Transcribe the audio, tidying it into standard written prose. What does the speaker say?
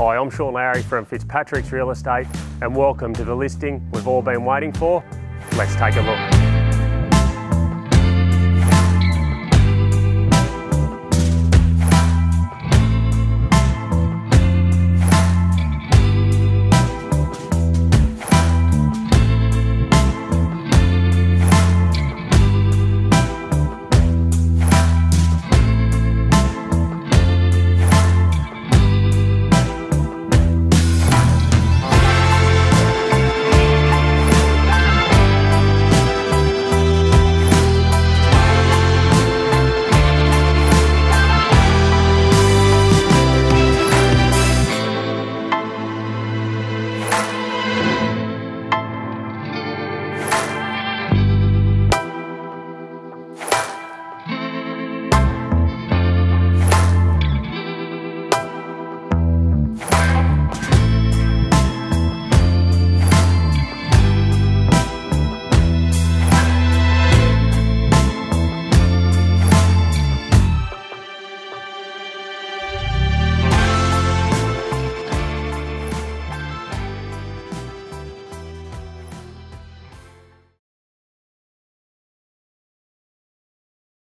Hi, I'm Shaun Lowry from Fitzpatrick's Real Estate and welcome to the listing we've all been waiting for. Let's take a look.